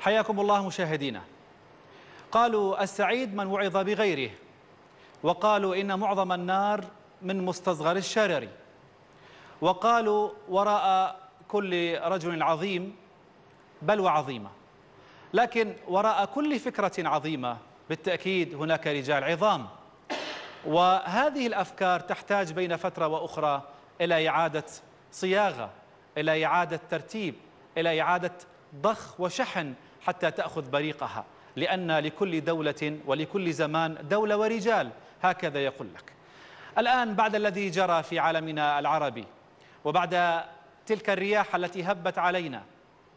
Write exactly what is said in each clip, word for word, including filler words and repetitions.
حياكم الله مشاهدينا. قالوا السعيد من وعظ بغيره، وقالوا إن معظم النار من مستصغر الشرر، وقالوا وراء كل رجل عظيم بل وعظيمة. لكن وراء كل فكرة عظيمة بالتأكيد هناك رجال عظام، وهذه الأفكار تحتاج بين فترة وأخرى إلى إعادة صياغة، إلى إعادة ترتيب، إلى إعادة ضخ وشحن حتى تأخذ بريقها، لأن لكل دولة ولكل زمان دولة ورجال، هكذا يقول لك. الآن بعد الذي جرى في عالمنا العربي، وبعد تلك الرياح التي هبت علينا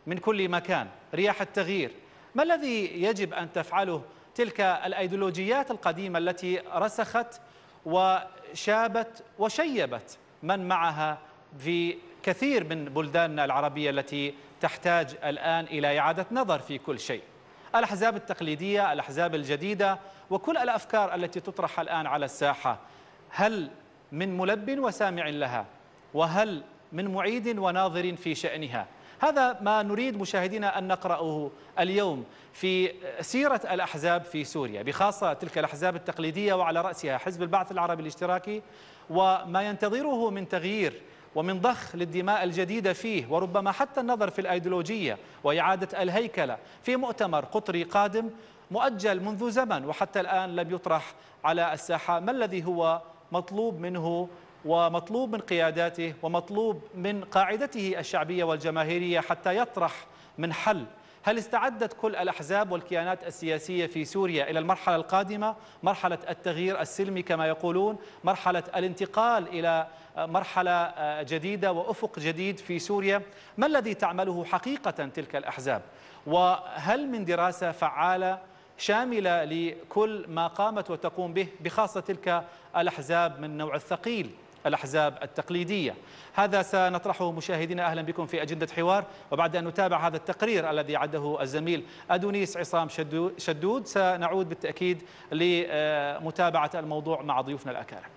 من كل مكان، رياح التغيير، ما الذي يجب أن تفعله تلك الأيديولوجيات القديمة التي رسخت وشابت وشيبت من معها في كثير من بلداننا العربية التي تحتاج الآن إلى إعادة نظر في كل شيء؟ الأحزاب التقليدية، الأحزاب الجديدة، وكل الأفكار التي تطرح الآن على الساحة، هل من ملب وسامع لها؟ وهل من معيد وناظر في شأنها؟ هذا ما نريد مشاهدينا أن نقرأه اليوم في سيرة الأحزاب في سوريا، بخاصة تلك الأحزاب التقليدية وعلى رأسها حزب البعث العربي الاشتراكي، وما ينتظره من تغيير ومن ضخ للدماء الجديدة فيه، وربما حتى النظر في الأيديولوجية وإعادة الهيكلة في مؤتمر قطري قادم مؤجل منذ زمن وحتى الآن لم يطرح على الساحة. ما الذي هو مطلوب منه ومطلوب من قياداته ومطلوب من قاعدته الشعبية والجماهيرية حتى يطرح من حل؟ هل استعدت كل الأحزاب والكيانات السياسية في سوريا إلى المرحلة القادمة، مرحلة التغيير السلمي كما يقولون، مرحلة الانتقال إلى مرحلة جديدة وأفق جديد في سوريا؟ ما الذي تعمله حقيقة تلك الأحزاب؟ وهل من دراسة فعالة شاملة لكل ما قامت وتقوم به، بخاصة تلك الأحزاب من النوع الثقيل، الأحزاب التقليدية؟ هذا سنطرحه مشاهدينا. أهلا بكم في أجندة حوار، وبعد أن نتابع هذا التقرير الذي عده الزميل أدونيس عصام شدود سنعود بالتأكيد لمتابعة الموضوع مع ضيوفنا الأكارم.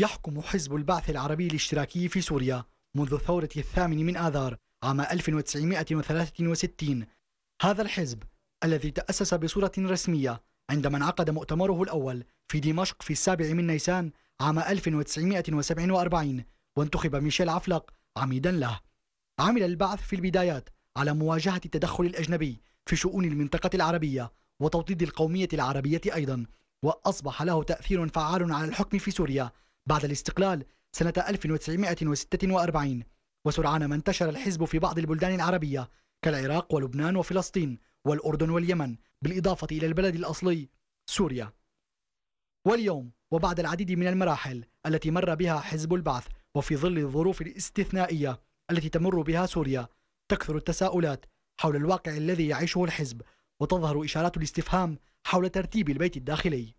يحكم حزب البعث العربي الاشتراكي في سوريا منذ الثورة الثامن من آذار عام ألف وتسعمئة وثلاثة وستين. هذا الحزب الذي تأسس بصورة رسمية عندما انعقد مؤتمره الأول في دمشق في السابع من نيسان عام ألف وتسعمئة وسبعة وأربعين، وانتخب ميشيل عفلق عميدا له. عمل البعث في البدايات على مواجهة التدخل الأجنبي في شؤون المنطقة العربية وتوطيد القومية العربية أيضا، وأصبح له تأثير فعال على الحكم في سوريا بعد الاستقلال سنة ألف وتسعمئة وستة وأربعين. وسرعان ما انتشر الحزب في بعض البلدان العربية كالعراق ولبنان وفلسطين والأردن واليمن، بالإضافة إلى البلد الأصلي سوريا. واليوم وبعد العديد من المراحل التي مر بها حزب البعث، وفي ظل الظروف الاستثنائية التي تمر بها سوريا، تكثر التساؤلات حول الواقع الذي يعيشه الحزب، وتظهر إشارات الاستفهام حول ترتيب البيت الداخلي.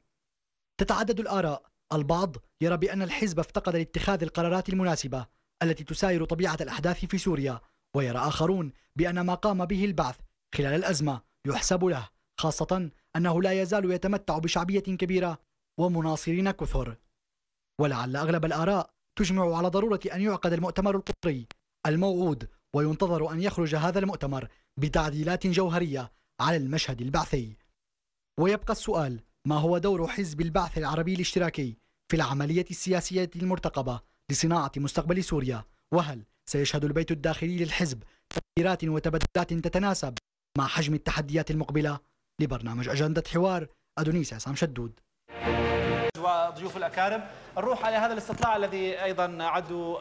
تتعدد الآراء، البعض يرى بأن الحزب افتقد لاتخاذ القرارات المناسبة التي تساير طبيعة الأحداث في سوريا، ويرى آخرون بأن ما قام به البعث خلال الأزمة يحسب له، خاصة أنه لا يزال يتمتع بشعبية كبيرة ومناصرين كثر. ولعل أغلب الآراء تجمع على ضرورة أن يعقد المؤتمر القطري الموعود، وينتظر أن يخرج هذا المؤتمر بتعديلات جوهرية على المشهد البعثي. ويبقى السؤال، ما هو دور حزب البعث العربي الاشتراكي في العملية السياسية المرتقبة لصناعة مستقبل سوريا؟ وهل سيشهد البيت الداخلي للحزب تغييرات وتبدلات تتناسب مع حجم التحديات المقبلة؟ لبرنامج أجندة حوار، أدونيس عصام شدود. وضيوف الأكارم، نروح على هذا الاستطلاع الذي أيضا عدوا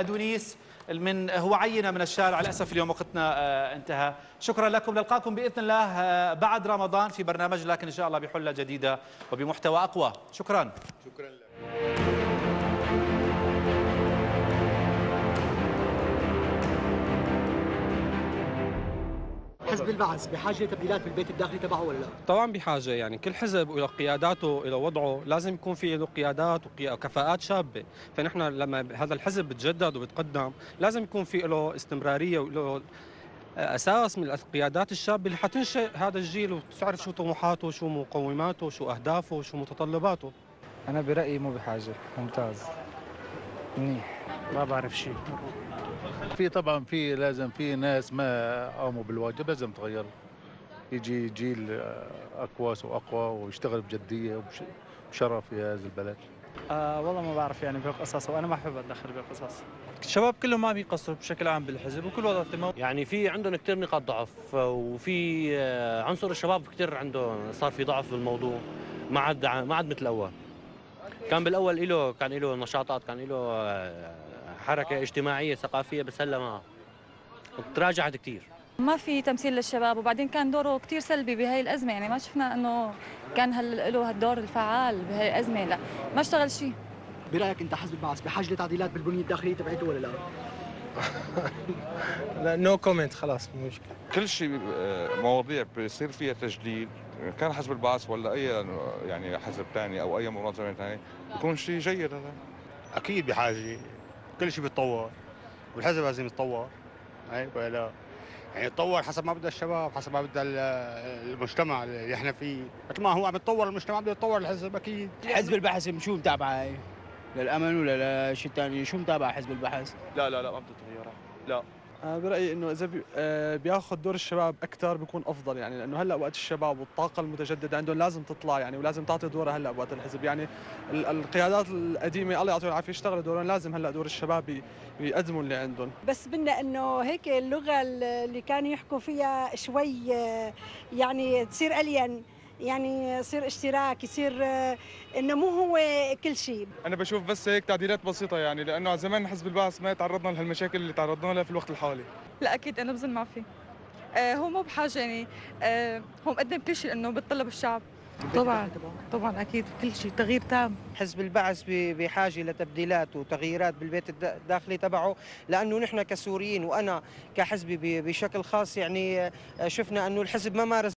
أدونيس من هو عينة من الشارع. للأسف اليوم وقتنا انتهى. شكرا لكم، نلقاكم بإذن الله بعد رمضان في برنامج، لكن إن شاء الله بحلة جديدة وبمحتوى أقوى. شكرا. شكرا لك. حزب البعث بحاجه تبديلات بالبيت الداخلي تبعه ولا لا؟ طبعا بحاجه، يعني كل حزب وله قياداته وله وضعه، لازم يكون في له قيادات وكفاءات شابه، فنحن لما هذا الحزب بتجدد وبتقدم لازم يكون في له استمراريه وله اساس من القيادات الشابه اللي حتنشئ هذا الجيل وتعرف شو طموحاته وشو مقوماته وشو اهدافه وشو متطلباته. أنا برأيي مو بحاجة. ممتاز، منيح. ما بعرف شيء. في طبعا في لازم في ناس ما قاموا بالواجب، لازم تغير، يجي جيل أكواس وأقوى ويشتغل بجدية وبشرف في هذا البلد. آه والله ما بعرف يعني بقصص، وأنا ما أحب أتدخل بقصص. الشباب كلهم ما بيقصروا بشكل عام بالحزب وكل وضع تمام. يعني في عندهم كثير نقاط ضعف، وفي عنصر الشباب كثير عنده صار في ضعف بالموضوع، ما عاد ما عاد مثل الأول. كان بالأول له كان له نشاطات، كان له حركة اجتماعية ثقافية، بس هلا ما تراجعت كثير. ما في تمثيل للشباب، وبعدين كان دوره كثير سلبي بهي الأزمة، يعني ما شفنا إنه كان هل له هالدور الفعال بهي الأزمة، لا ما اشتغل شيء. برأيك أنت حزب البعث بحاجة لتعديلات بالبنية الداخلية تبعته ولا لا؟ لا، نو كومنت، خلاص مو مشكلة. كل شيء مواضيع بيصير فيها تجديد، كان حزب البعث ولا أي يعني حزب ثاني أو أي منظمة ثانية، بكون شيء جيد هذا. أكيد بحاجة، كل شيء بيتطور والحزب لازم يتطور، أي ولا لا؟ يعني يتطور حسب ما بده الشباب، حسب ما بده المجتمع اللي احنا فيه، مثل ما هو عم يتطور المجتمع بده يتطور الحزب اكيد. حزب البحث شو متابعه هي؟ للامن ولا لشيء ثاني؟ شو متابعه حزب البحث؟ لا لا لا ما بدها تغيرها، لا. انا برايي انه اذا بي... آه بياخذ دور الشباب اكثر بيكون افضل، يعني لانه هلا وقت الشباب والطاقه المتجدده عندهم لازم تطلع يعني، ولازم تعطي دورها هلا بوقت الحزب، يعني ال... القيادات القديمه الله يعطيهم العافيه اشتغلوا دورهم، لازم هلا دور الشباب ي... يقدموا اللي عندهم. بس بدنا انه هيك اللغه اللي كانوا يحكوا فيها شوي يعني تصير الين، يعني يصير اشتراك، يصير انه مو هو كل شيء. انا بشوف بس هيك تعديلات بسيطه يعني، لانه على زمان حزب البعث ما تعرضنا لهالمشاكل اللي تعرضنا لها في الوقت الحالي. لا اكيد انا بظن ما في. آه هو مو بحاجه يعني، آه هو مقدم كل شيء لانه بتطلب الشعب. طبعا طبعا اكيد كل شيء تغيير تام. حزب البعث بحاجه لتبديلات وتغييرات بالبيت الداخلي تبعه، لانه نحن كسوريين وانا كحزبي بشكل خاص يعني شفنا انه الحزب ما مارس